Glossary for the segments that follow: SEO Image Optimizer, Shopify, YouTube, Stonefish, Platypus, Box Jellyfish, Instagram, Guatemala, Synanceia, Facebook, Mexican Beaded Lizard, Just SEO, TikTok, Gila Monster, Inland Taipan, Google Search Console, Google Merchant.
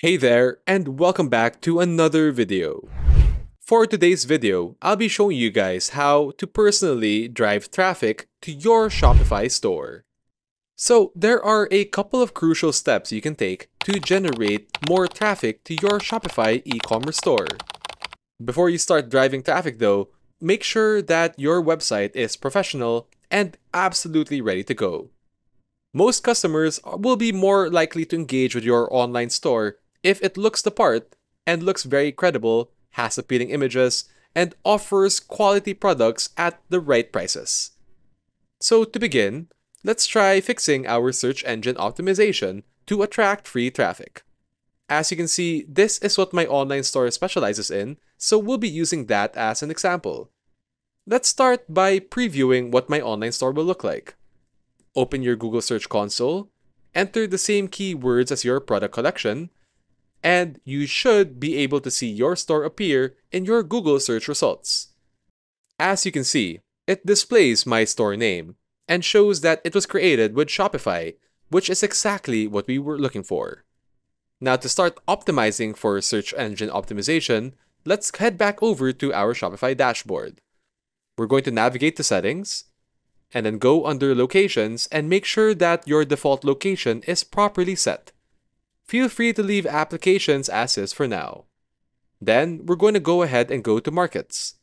Hey there, and welcome back to another video. For today's video, I'll be showing you guys how to personally drive traffic to your Shopify store. So there are a couple of crucial steps you can take to generate more traffic to your Shopify e-commerce store. Before you start driving traffic though, make sure that your website is professional and absolutely ready to go. Most customers will be more likely to engage with your online store if it looks the part and looks very credible, has appealing images, and offers quality products at the right prices. So to begin, let's try fixing our search engine optimization to attract free traffic. As you can see, this is what my online store specializes in, so we'll be using that as an example. Let's start by previewing what my online store will look like. Open your Google Search Console, enter the same keywords as your product collection, and you should be able to see your store appear in your Google search results. As you can see, it displays my store name and shows that it was created with Shopify, which is exactly what we were looking for. Now to start optimizing for search engine optimization, let's head back over to our Shopify dashboard. We're going to navigate to settings, and then go under locations and make sure that your default location is properly set. Feel free to leave applications as is for now. Then we're going to go ahead and go to markets.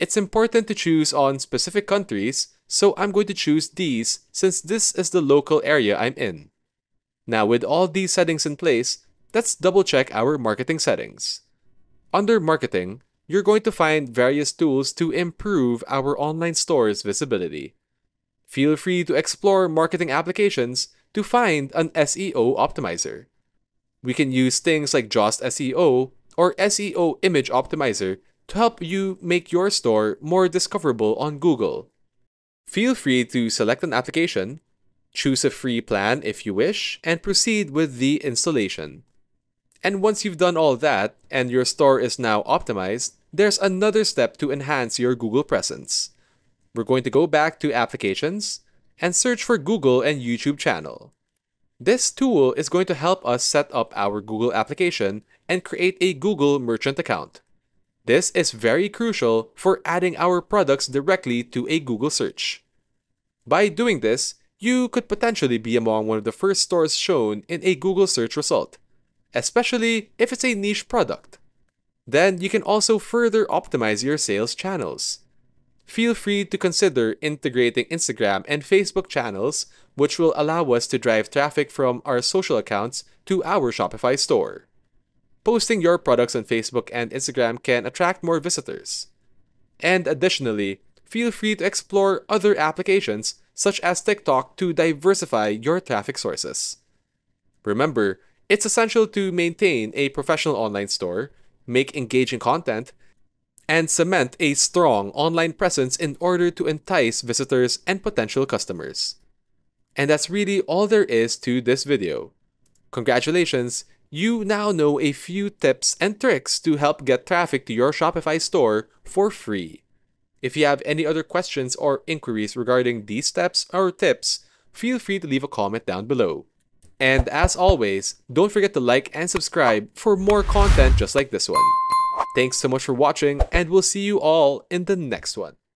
It's important to choose on specific countries, so I'm going to choose these since this is the local area I'm in. Now with all these settings in place, let's double check our marketing settings. Under marketing, you're going to find various tools to improve our online store's visibility. Feel free to explore marketing applications to find an SEO optimizer. We can use things like Just SEO or SEO Image Optimizer to help you make your store more discoverable on Google. Feel free to select an application, choose a free plan if you wish, and proceed with the installation. And once you've done all that and your store is now optimized, there's another step to enhance your Google presence. We're going to go back to Applications and search for Google and YouTube channel. This tool is going to help us set up our Google application and create a Google Merchant account. This is very crucial for adding our products directly to a Google search. By doing this, you could potentially be among one of the first stores shown in a Google search result, especially if it's a niche product. Then you can also further optimize your sales channels. Feel free to consider integrating Instagram and Facebook channels, which will allow us to drive traffic from our social accounts to our Shopify store. Posting your products on Facebook and Instagram can attract more visitors. And additionally, feel free to explore other applications such as TikTok to diversify your traffic sources. Remember, it's essential to maintain a professional online store, make engaging content, and cement a strong online presence in order to entice visitors and potential customers. And that's really all there is to this video. Congratulations, you now know a few tips and tricks to help get traffic to your Shopify store for free. If you have any other questions or inquiries regarding these steps or tips, feel free to leave a comment down below. And as always, don't forget to like and subscribe for more content just like this one. Thanks so much for watching, and we'll see you all in the next one.